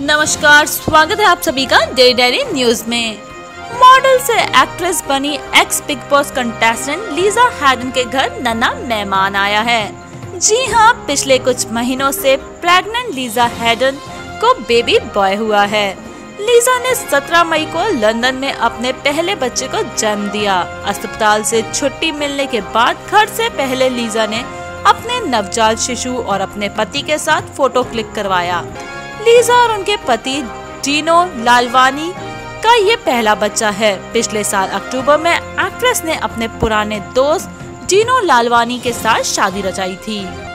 नमस्कार, स्वागत है आप सभी का डेली डायरी न्यूज में। मॉडल से एक्ट्रेस बनी ex big boss contestant Lisa Haydon के घर नन्हा मेहमान आया है। जी हाँ, पिछले कुछ महीनों से प्रेग्नेंट लीजा हैडन को बेबी बॉय हुआ है। लीजा ने 17 मई को लंदन में अपने पहले बच्चे को जन्म दिया। अस्पताल से छुट्टी मिलने के बाद घर से पहले लीजा ने अपने नवजात शिशु और अपने पति के साथ फोटो क्लिक करवाया। लीजा और उनके पति डीनो लालवानी का ये पहला बच्चा है। पिछले साल अक्टूबर में एक्ट्रेस ने अपने पुराने दोस्त डीनो लालवानी के साथ शादी रचाई थी।